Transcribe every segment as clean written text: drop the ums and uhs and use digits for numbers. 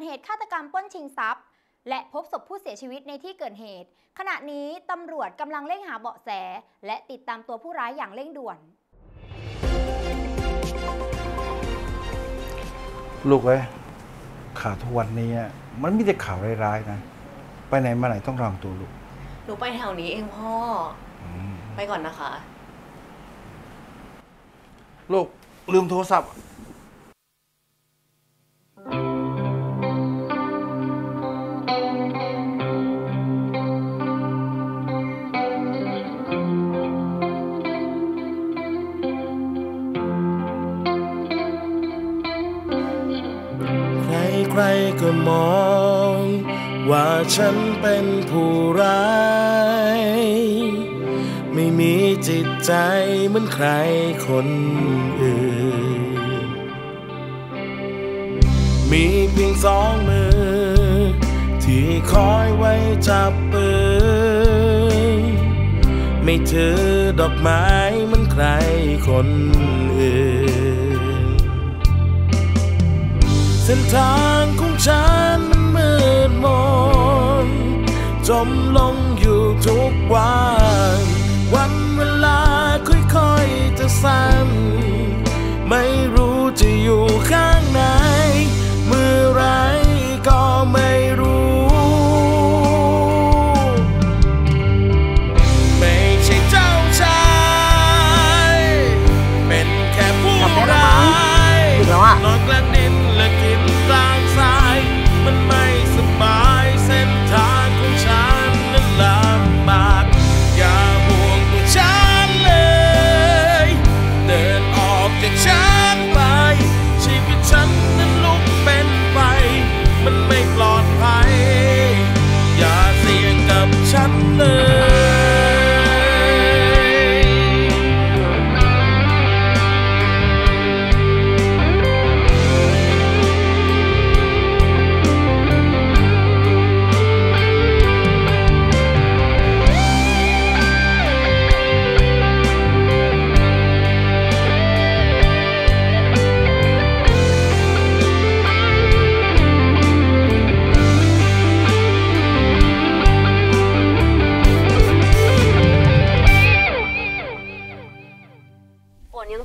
ดเหตุฆาตกรรมปล้นชิงทรัพย์และพบศพผู้เสียชีวิตในที่เกิดเหตุขณะนี้ตำรวจกำลังเร่งหาเบาะแสและติดตามตัวผู้ร้ายอย่างเร่งด่วนลูกเว้ยข่าวทุกวันนี้มันไม่ใช่ข่าวร้ายๆนะไปไหนมาไหนต้องระวังตัวลูกหนูไปแถวนี้เองพ่อไปก่อนนะคะลูกลืมโทรศัพท์ใครๆก็มองว่าฉันเป็นผู้ร้ายไม่มีจิตใจเหมือนใครคนอื่นมีเพียงสองมือที่คอยไว้จับปืนไม่ถือดอกไม้เหมือนใครคนอื่นเส้นทางของฉันมันมืดมนจมลงอยู่ทุกวันวันเวลาค่อยๆจะสั้นไม่รู้จะอยู่ข้างไหนเมื่อไรก็ไม่รู้ไม่ใช่เจ้าชายเป็นแค่ผู้ร้ายนอนกลางดินและกินกลางทรายมันไม่สบายเส้นทางของฉันนั้นลำบากอย่าห่วงฉันเลยเดินออกจากฉันไปชีวิตฉันนั้นลุกเป็นไฟมันไม่ปลอดภัยอย่าเสี่ยงกับฉันเลย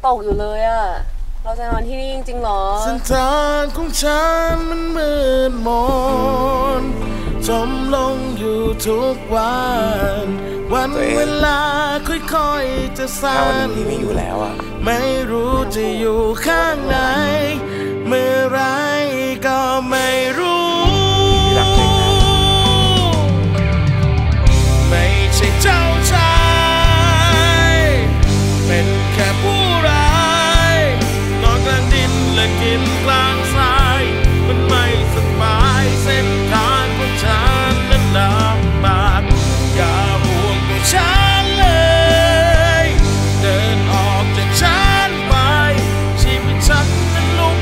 ตกอยู่เลยอ่ะเราจะนอนที่นี่จริงๆหรอเส้นทางของฉันมันมืดมนจมลงอยู่ทุกวันวันเวลาค่อยๆจะสั้นถ้าวันนี้ไม่อยู่แล้วอ่ะไม่รู้จะอยู่ข้างไหนเมื่อไรก็ไม่รู้ไม่ใช่เจ้าชายเป็นแค่ผู้กินกลางทรายมันไม่สบายเส้นทางของฉันนั้นลำบากอย่าห่วงกับฉันเลยเดินออกจากฉันไปชีวิตฉันนั้นลุก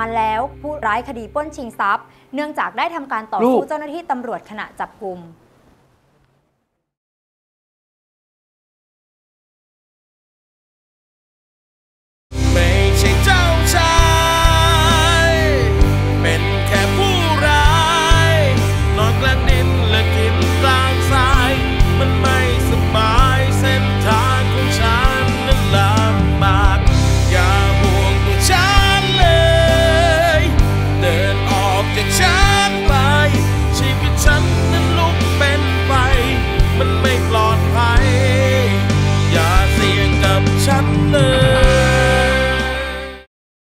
มาแล้วผู้ร้ายคดีปล้นชิงทรัพย์เนื่องจากได้ทำการต่อสู้เจ้าหน้าที่ตำรวจขณะจับกุม